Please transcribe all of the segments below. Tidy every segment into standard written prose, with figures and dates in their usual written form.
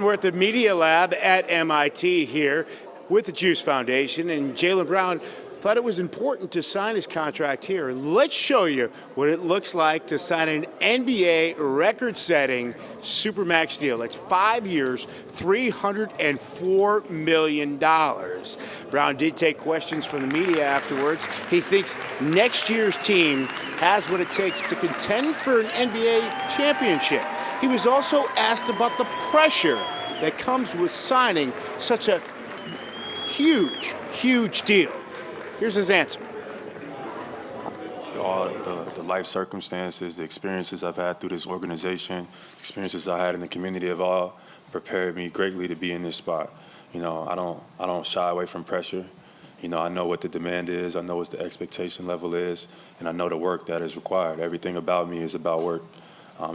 We're at the Media Lab at MIT here with the Juice Foundation, and Jaylen Brown thought it was important to sign his contract here. Let's show you what it looks like to sign an NBA record-setting Supermax deal. That's 5 years, $304 million. Brown did take questions from the media afterwards. He thinks next year's team has what it takes to contend for an NBA championship. He was also asked about the pressure that comes with signing such a huge deal. Here's his answer. All the life circumstances, the experiences I've had through this organization, experiences I had in the community have all prepared me greatly to be in this spot. You know, I don't shy away from pressure. You know, I know what the demand is, I know what the expectation level is, and I know the work that is required. Everything about me is about work.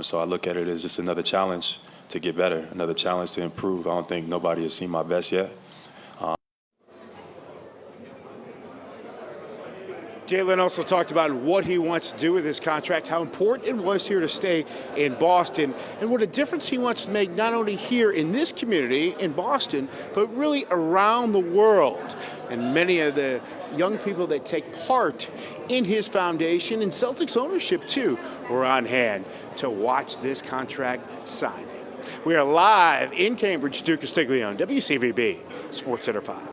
So I look at it as just another challenge to get better, another challenge to improve. I don't think nobody has seen my best yet. Jaylen also talked about what he wants to do with his contract, how important it was here to stay in Boston, and what a difference he wants to make not only here in this community in Boston, but really around the world. And many of the young people that take part in his foundation and Celtics ownership too were on hand to watch this contract signing. We are live in Cambridge, Duke Castiglione, WCVB Sports Center 5.